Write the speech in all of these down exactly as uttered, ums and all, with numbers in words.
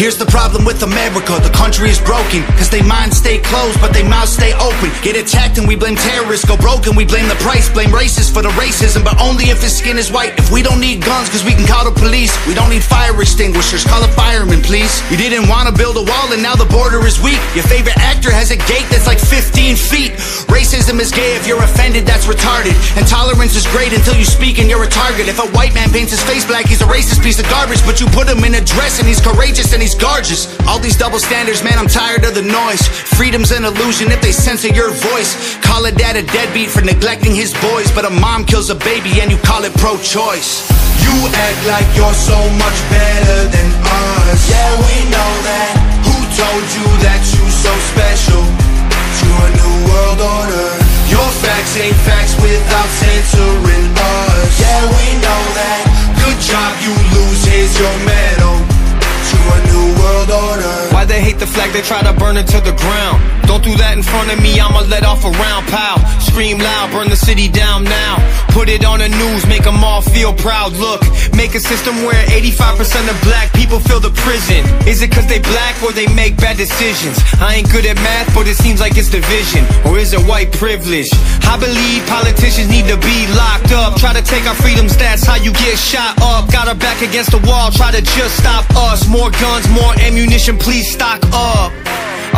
Here's the problem with America, the country is broken, cause they minds stay closed, but they mouths stay open. Get attacked and we blame terrorists, go broken, we blame the price. Blame racists for the racism, but only if his skin is white. If we don't need guns, cause we can call the police. We don't need fire extinguishers, call a fireman please. You didn't wanna build a wall and now the border is weak. Your favorite actor has a gate that's like fifteen feet. Racism is gay, if you're offended that's retarded. And tolerance is great until you speak and you're a target. If a white man paints his face black, he's a racist piece of garbage. But you put him in a dress and he's courageous and he's gorgeous. All these double standards, man, I'm tired of the noise. Freedom's an illusion if they censor your voice. Call a dad a deadbeat for neglecting his boys, but a mom kills a baby and you call it pro-choice. You act like you're so much better than us. Yeah, we know that. Who told you that you so special? To a new world order. Your facts ain't facts without censoring us. Yeah, we know that. Good job, you lose, here's your medal. To a new world order. Why they hate the flag, they try to burn it to the ground. Don't do that in front of me, I'ma let off a round, pow. Scream loud, burn the city down now. Put it on the news, make them all feel proud. Look, make a system where eighty-five percent of black people fill the prison. Is it cause they black or they make bad decisions? I ain't good at math, but it seems like it's division. Or is it white privilege? I believe politicians need to be locked up. Try to take our freedoms, that's how you get shot up. Got our back against the wall, try to just stop us. More guns, more ammunition, please stock up.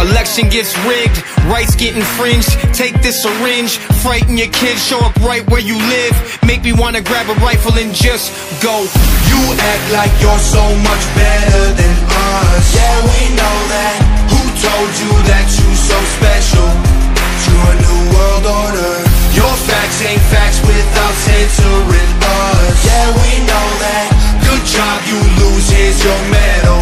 Election gets rigged, rights get infringed. Take this syringe, frighten your kids, show up right where you live. Make me wanna grab a rifle and just go. You act like you're so much better than us. Yeah, we know that. Who told you that you so special? To a new world order. Your facts ain't facts without censoring us. Yeah, we know that. Good job, you lose, here's your medal.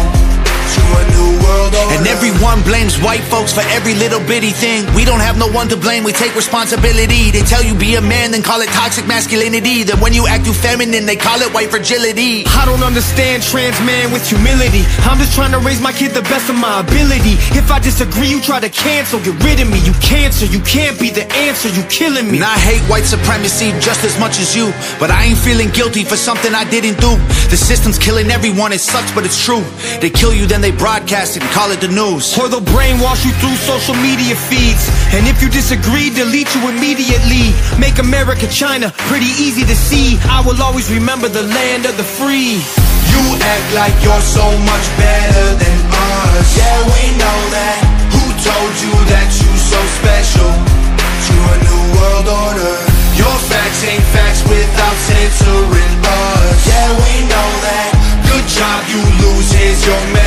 And everyone blames white folks for every little bitty thing. We don't have no one to blame, we take responsibility. They tell you be a man, then call it toxic masculinity. Then when you act too feminine, they call it white fragility. I don't understand trans man with humility. I'm just trying to raise my kid the best of my ability. If I disagree, you try to cancel, get rid of me. You cancer, you can't be the answer, you killing me. And I hate white supremacy just as much as you, but I ain't feeling guilty for something I didn't do. The system's killing everyone, it sucks but it's true. They kill you, then they broadcast it and call it the news. Or they'll brainwash you through social media feeds, and if you disagree, delete you immediately. Make America China, pretty easy to see. I will always remember the land of the free. You act like you're so much better than us. Yeah, we know that. Who told you that you so special? To a new world order. Your facts ain't facts without censoring us. Yeah, we know that. Good job, you lose, here's your message.